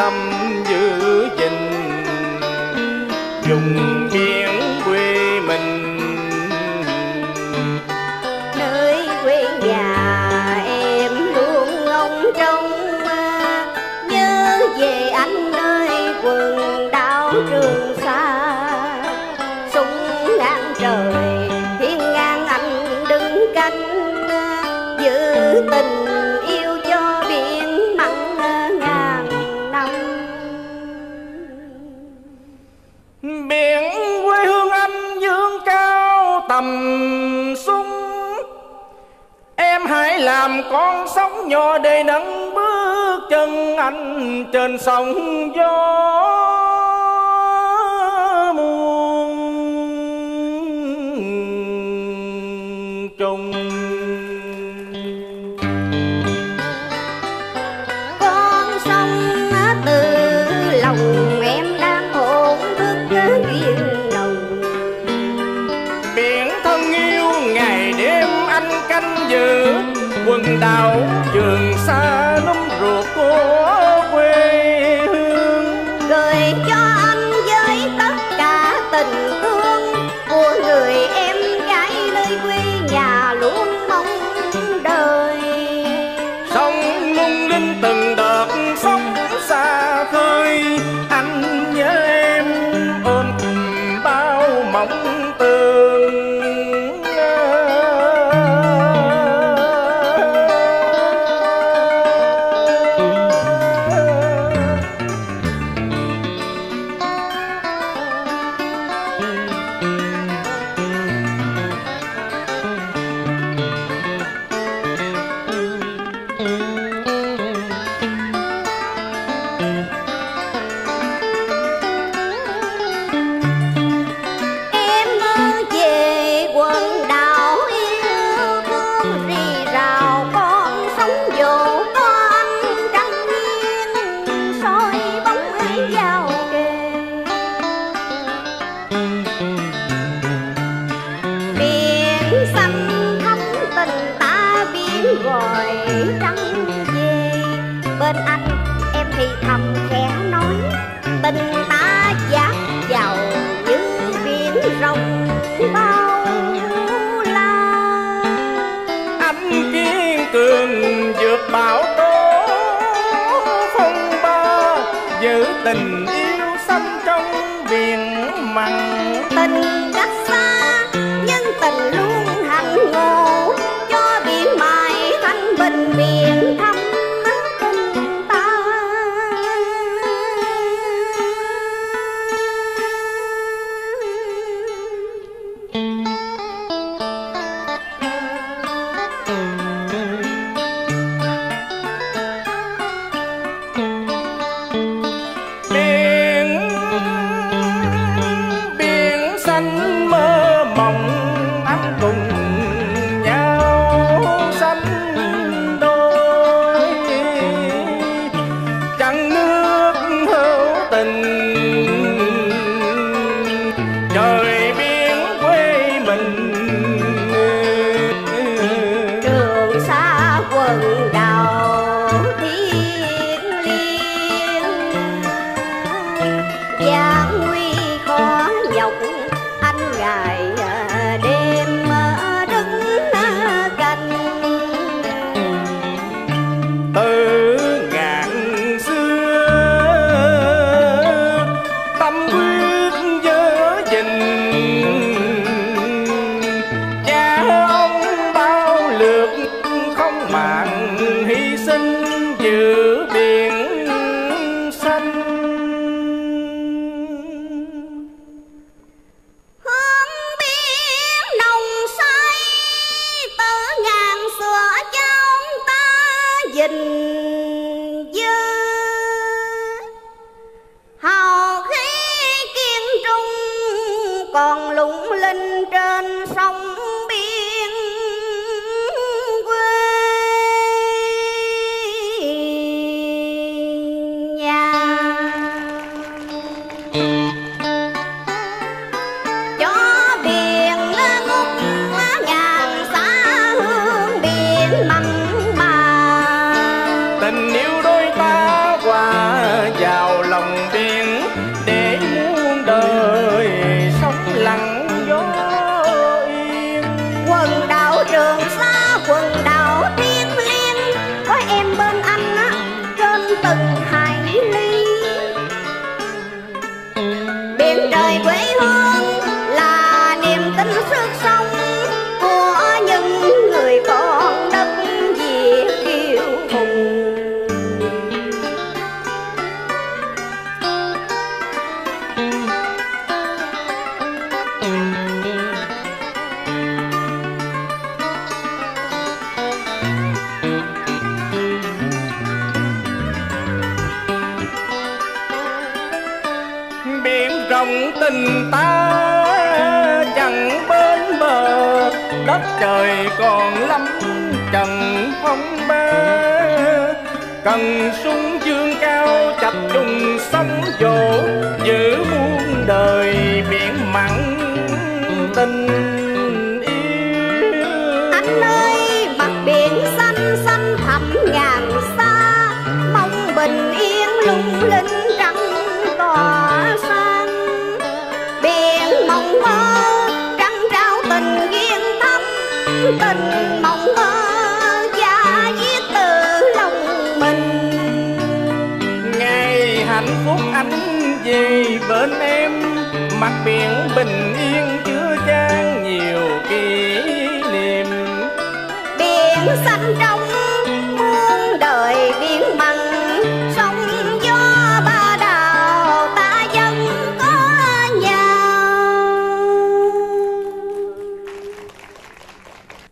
tâm giữ gìn dùng biển quê mình, nơi quê nhà em luôn ngóng trông nhớ về anh nơi quần đảo Trường Sa. Súng ngang trời thiên ngang anh đứng canh giữ tình yêu cho biển mặn ngàn năm. Biển quê hương anh dương cao tầm súng, em hãy làm con sóng nhỏ để nâng bước chân anh trên sông gió. Quần đảo Trường Sa núm ruột của quê hương, gửi cho anh với tất cả tình thương của người em gái nơi quê nhà luôn mong đời. Sông lung linh từng đợt sóng xa khơi, anh nhớ em ôm cùng bao mộng tưởng. Tình yêu sống trong biển mặn, tình cách xa nhưng tình luôn hạnh ngộ, cho biển mãi thanh bình biển thắm tình ta. Tình yêu đôi ta qua già tình ta chẳng bên bờ, đất trời còn lắm trần phong ba. Cần sung dương cao chập trùng sóng vỗ, giữ muôn đời biển mặn tình yêu. Anh ơi mặt biển xanh xanh thẳm ngàn xa, mong bình yên lung linh trắng cỏ xanh. Biển mộng mơ trăng trao tình duyên thắm, tình mộng mơ da diết từ lòng mình. Ngày hạnh phúc anh về bên em, mặt biển bình yên chứa chan nhiều kỷ niệm. Biển xanh trong